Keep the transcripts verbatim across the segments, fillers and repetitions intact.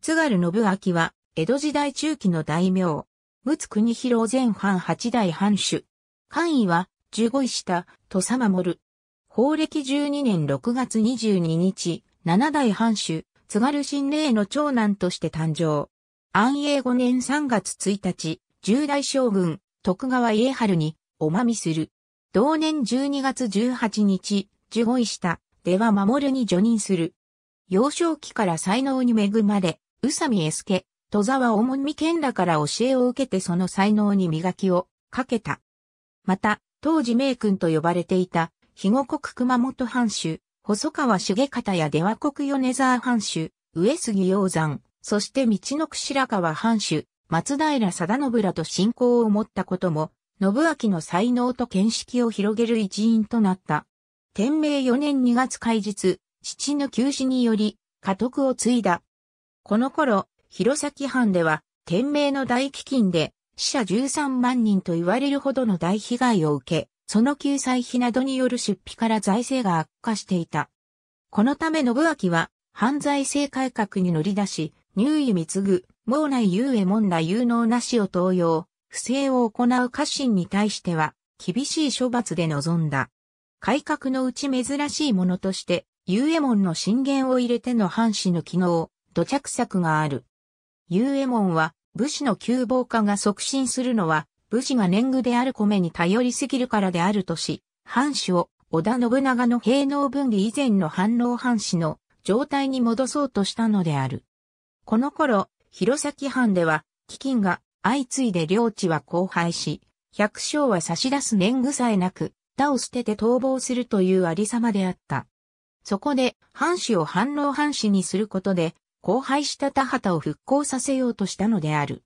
津軽信明は、江戸時代中期の大名。陸奥国広前藩八代藩主。官位は、じゅうご位下、土佐守。宝暦じゅうにねんろくがつにじゅうににち、七代藩主、津軽信冷の長男として誕生。安永ごねんさんがつついたち、十代将軍、徳川家治に、おまみする。同年じゅうにがつじゅうはちにち、十五位下、出羽守に叙任する。幼少期から才能に恵まれ、宇佐美絵助、戸沢重美賢らから教えを受けてその才能に磨きをかけた。また、当時名君と呼ばれていた、肥後国熊本藩主、細川重方や出羽国米沢藩主、上杉鷹山、そしてみちのく白河藩主、松平定信らと親交を持ったことも、信明の才能と見識を広げる一因となった。天明よねんにがつ開日、父の急死により、家督を継いだ。この頃、弘前藩では、天明の大飢饉で、死者じゅうさんまんにんと言われるほどの大被害を受け、その救済費などによる出費から財政が悪化していた。このため信明は、藩財政改革に乗り出し、入意貢ぐ、毛内有衛門ら有能な士を登用、不正を行う家臣に対しては、厳しい処罰で臨んだ。改革のうち珍しいものとして、有衛門の進言を入れての藩士の機能、土着策がある。有衛門は、武士の窮乏化が促進するのは、武士が年貢である米に頼りすぎるからであるとし、藩主を、織田信長の平能分離以前の藩農藩士の状態に戻そうとしたのである。この頃、弘前藩では、飢饉が、相次いで領地は荒廃し、百姓は差し出す年貢さえなく、他を捨てて逃亡するというありさまであった。そこで、藩主を藩農藩士にすることで、荒廃した田畑を復興させようとしたのである。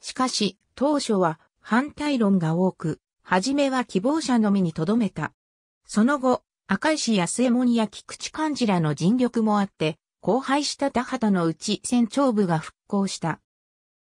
しかし、当初は反対論が多く、はじめは希望者のみにとどめた。その後、赤石安右衛門や菊池寛次らの尽力もあって、荒廃した田畑のうち船長部が復興した。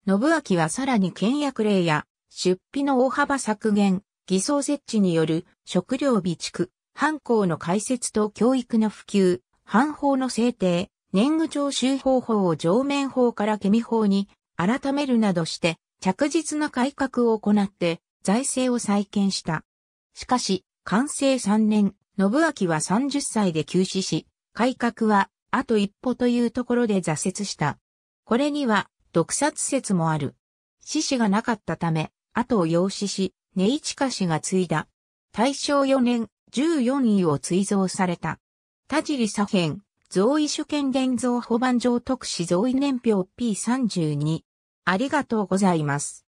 信明はさらに倹約令や出費の大幅削減、偽装設置による食料備蓄、藩校の開設と教育の普及、藩法の制定、年貢徴収方法を上面法から下味法に改めるなどして着実な改革を行って財政を再建した。しかし、寛政さんねん、信明はさんじゅっさいで急死し、改革はあと一歩というところで挫折した。これには、毒殺説もある。子嗣がなかったため、後を養子し、根井親氏が継いだ。大正よねん、じゅうよんいを追贈された。田尻左辺、贈位主権伝贈保番上特使贈位年表 ピーさんじゅうに。ありがとうございます。